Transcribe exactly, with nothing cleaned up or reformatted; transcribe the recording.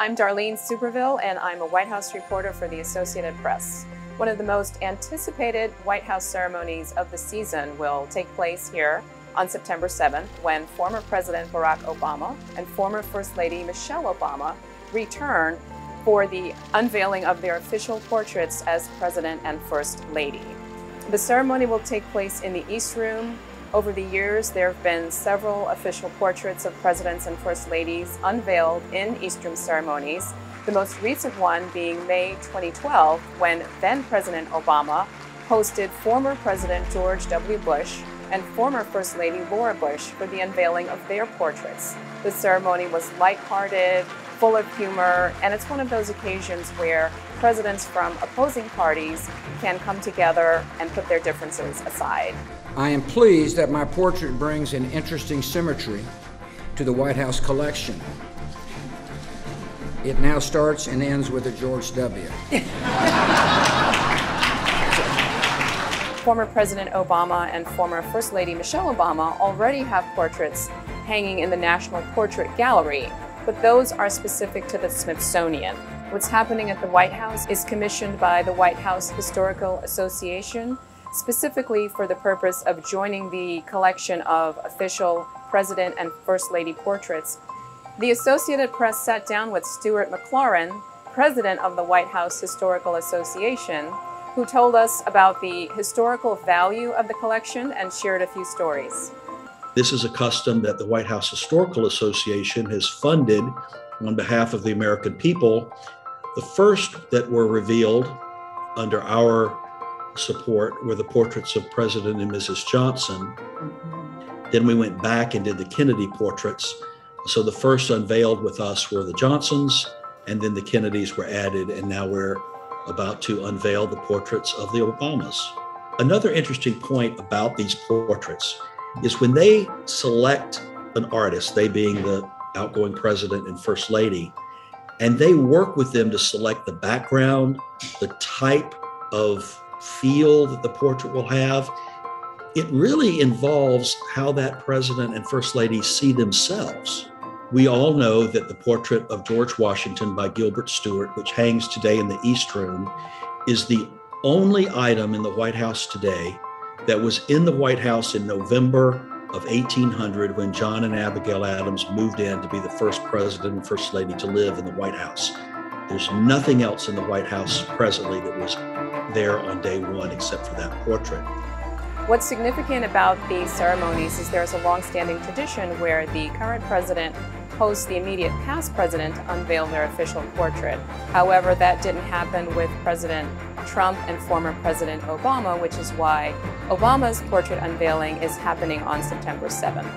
I'm Darlene Superville, and I'm a White House reporter for the Associated Press. One of the most anticipated White House ceremonies of the season will take place here on September seventh, when former President Barack Obama and former First Lady Michelle Obama return for the unveiling of their official portraits as President and First Lady. The ceremony will take place in the East Room. Over the years, there have been several official portraits of presidents and first ladies unveiled in East Room ceremonies, the most recent one being May twenty twelve, when then-President Obama hosted former President George W. Bush and former First Lady Laura Bush for the unveiling of their portraits. The ceremony was lighthearted, full of humor, and it's one of those occasions where presidents from opposing parties can come together and put their differences aside. I am pleased that my portrait brings an interesting symmetry to the White House collection. It now starts and ends with a George W. Former President Obama and former First Lady Michelle Obama already have portraits hanging in the National Portrait Gallery, but those are specific to the Smithsonian. What's happening at the White House is commissioned by the White House Historical Association, specifically for the purpose of joining the collection of official President and First Lady portraits. The Associated Press sat down with Stuart McLaurin, President of the White House Historical Association, who told us about the historical value of the collection and shared a few stories. This is a custom that the White House Historical Association has funded on behalf of the American people. The first that were revealed under our support were the portraits of President and Missus Johnson. Then we went back and did the Kennedy portraits. So the first unveiled with us were the Johnsons, and then the Kennedys were added, and now we're about to unveil the portraits of the Obamas. Another interesting point about these portraits is when they select an artist, they being the outgoing president and first lady, and they work with them to select the background, the type of feel that the portrait will have, it really involves how that president and first lady see themselves. We all know that the portrait of George Washington by Gilbert Stewart, which hangs today in the East Room, is the only item in the White House today that was in the White House in November of eighteen hundred, when John and Abigail Adams moved in to be the first president and first lady to live in the White House. There's nothing else in the White House presently that was there on day one except for that portrait. What's significant about these ceremonies is there's a long-standing tradition where the current president hosts the immediate past president to unveil their official portrait. However, that didn't happen with President Trump and former President Obama, which is why Obama's portrait unveiling is happening on September seventh.